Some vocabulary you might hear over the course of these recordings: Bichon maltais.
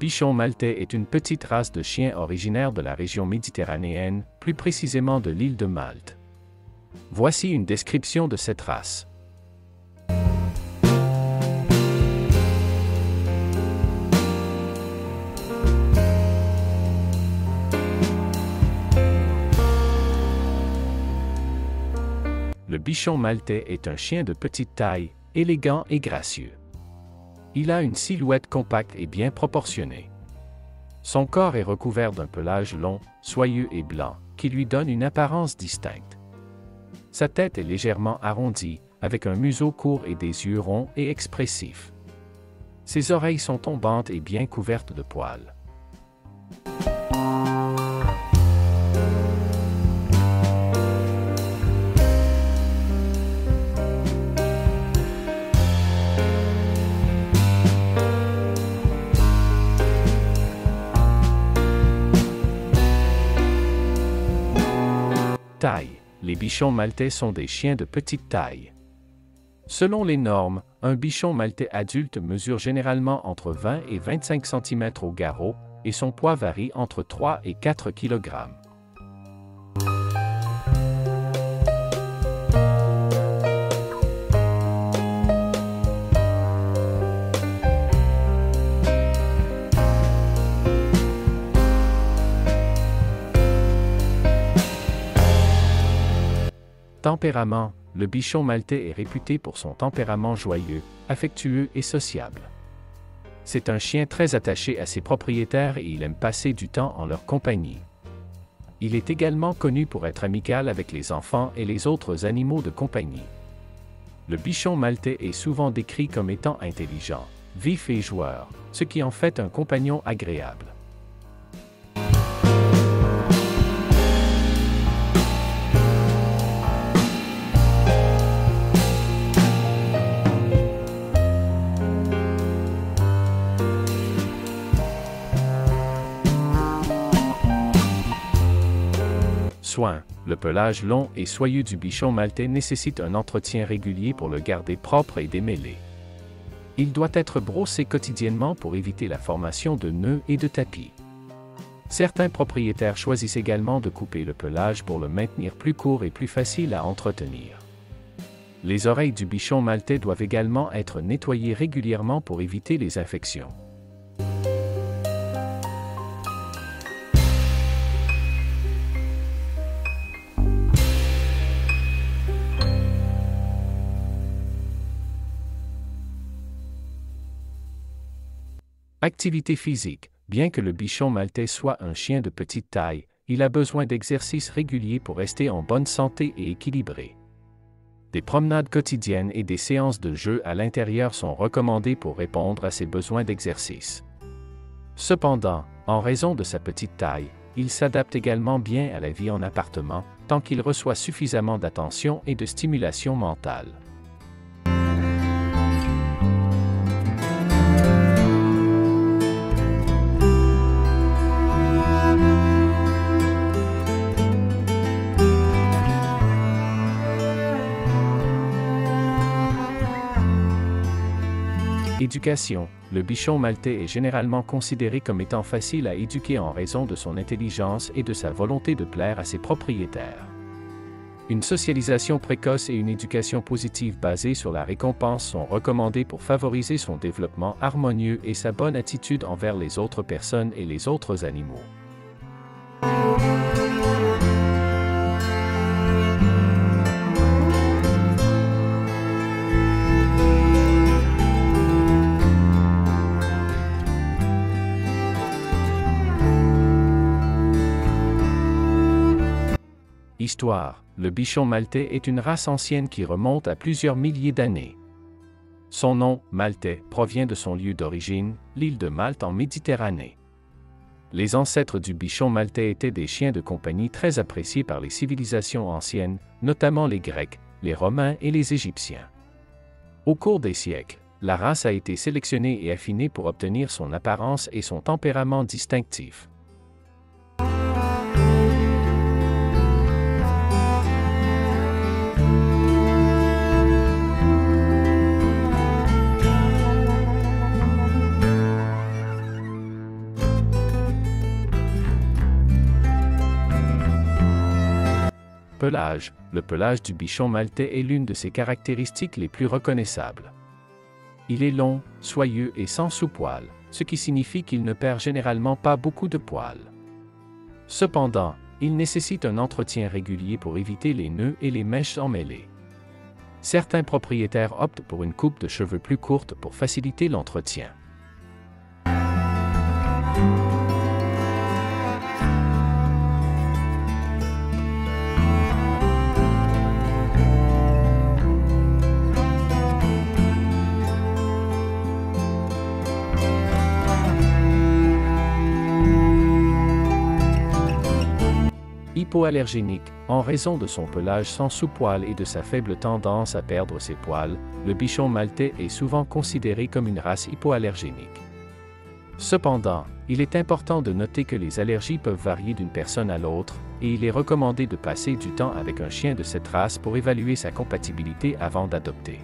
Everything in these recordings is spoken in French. bichon maltais est une petite race de chien originaire de la région méditerranéenne, plus précisément de l'île de Malte. Voici une description de cette race. Le bichon maltais est un chien de petite taille, élégant et gracieux. Il a une silhouette compacte et bien proportionnée. Son corps est recouvert d'un pelage long, soyeux et blanc, qui lui donne une apparence distincte. Sa tête est légèrement arrondie, avec un museau court et des yeux ronds et expressifs. Ses oreilles sont tombantes et bien couvertes de poils. Taille. Les bichons maltais sont des chiens de petite taille. Selon les normes, un bichon maltais adulte mesure généralement entre 20 et 25 cm au garrot, et son poids varie entre 3 et 4 kg. Tempérament. Le bichon maltais est réputé pour son tempérament joyeux, affectueux et sociable. C'est un chien très attaché à ses propriétaires et il aime passer du temps en leur compagnie. Il est également connu pour être amical avec les enfants et les autres animaux de compagnie. Le bichon maltais est souvent décrit comme étant intelligent, vif et joueur, ce qui en fait un compagnon agréable. Soin. Le pelage long et soyeux du bichon maltais nécessite un entretien régulier pour le garder propre et démêlé. Il doit être brossé quotidiennement pour éviter la formation de nœuds et de tapis. Certains propriétaires choisissent également de couper le pelage pour le maintenir plus court et plus facile à entretenir. Les oreilles du bichon maltais doivent également être nettoyées régulièrement pour éviter les infections. Activité physique. Bien que le bichon maltais soit un chien de petite taille, il a besoin d'exercices réguliers pour rester en bonne santé et équilibré. Des promenades quotidiennes et des séances de jeu à l'intérieur sont recommandées pour répondre à ses besoins d'exercice. Cependant, en raison de sa petite taille, il s'adapte également bien à la vie en appartement, tant qu'il reçoit suffisamment d'attention et de stimulation mentale. Éducation. Le bichon maltais est généralement considéré comme étant facile à éduquer en raison de son intelligence et de sa volonté de plaire à ses propriétaires. Une socialisation précoce et une éducation positive basée sur la récompense sont recommandées pour favoriser son développement harmonieux et sa bonne attitude envers les autres personnes et les autres animaux. Histoire. Le bichon maltais est une race ancienne qui remonte à plusieurs milliers d'années. Son nom, maltais, provient de son lieu d'origine, l'île de Malte en Méditerranée. Les ancêtres du bichon maltais étaient des chiens de compagnie très appréciés par les civilisations anciennes, notamment les Grecs, les Romains et les Égyptiens. Au cours des siècles, la race a été sélectionnée et affinée pour obtenir son apparence et son tempérament distinctif. Pelage. Le pelage du bichon maltais est l'une de ses caractéristiques les plus reconnaissables. Il est long, soyeux et sans sous-poils, ce qui signifie qu'il ne perd généralement pas beaucoup de poils. Cependant, il nécessite un entretien régulier pour éviter les nœuds et les mèches emmêlées. Certains propriétaires optent pour une coupe de cheveux plus courte pour faciliter l'entretien. Hypoallergénique, en raison de son pelage sans sous-poils et de sa faible tendance à perdre ses poils, le bichon maltais est souvent considéré comme une race hypoallergénique. Cependant, il est important de noter que les allergies peuvent varier d'une personne à l'autre, et il est recommandé de passer du temps avec un chien de cette race pour évaluer sa compatibilité avant d'adopter.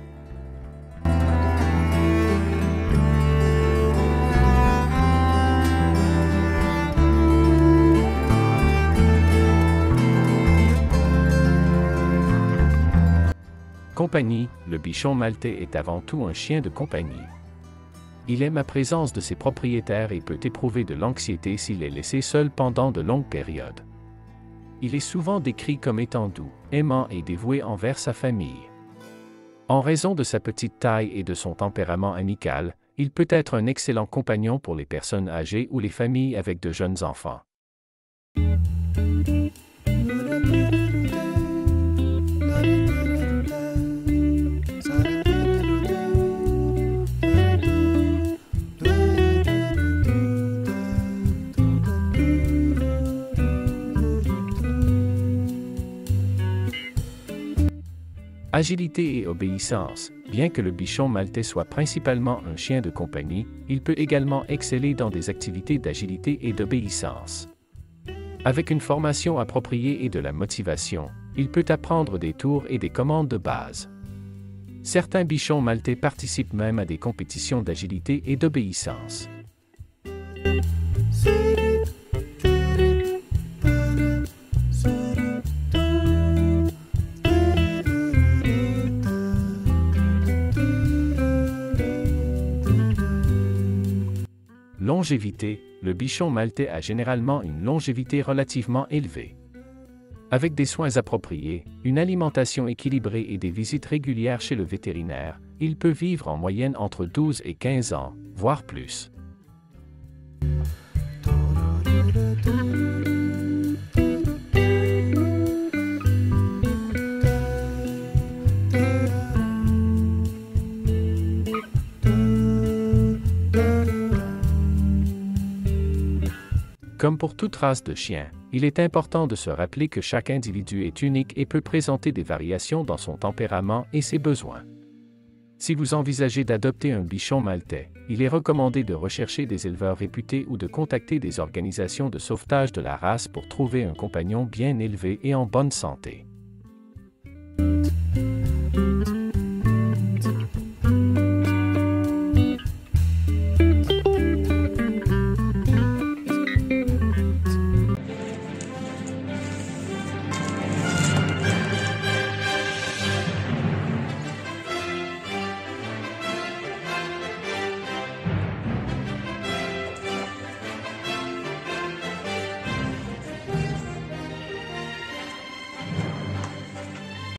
Compagnie, le bichon maltais est avant tout un chien de compagnie. Il aime la présence de ses propriétaires et peut éprouver de l'anxiété s'il est laissé seul pendant de longues périodes. Il est souvent décrit comme étant doux, aimant et dévoué envers sa famille. En raison de sa petite taille et de son tempérament amical, il peut être un excellent compagnon pour les personnes âgées ou les familles avec de jeunes enfants. Agilité et obéissance. Bien que le bichon maltais soit principalement un chien de compagnie, il peut également exceller dans des activités d'agilité et d'obéissance. Avec une formation appropriée et de la motivation, il peut apprendre des tours et des commandes de base. Certains bichons maltais participent même à des compétitions d'agilité et d'obéissance. Longévité. Le bichon maltais a généralement une longévité relativement élevée. Avec des soins appropriés, une alimentation équilibrée et des visites régulières chez le vétérinaire, il peut vivre en moyenne entre 12 et 15 ans, voire plus. Comme pour toute race de chien, il est important de se rappeler que chaque individu est unique et peut présenter des variations dans son tempérament et ses besoins. Si vous envisagez d'adopter un bichon maltais, il est recommandé de rechercher des éleveurs réputés ou de contacter des organisations de sauvetage de la race pour trouver un compagnon bien élevé et en bonne santé.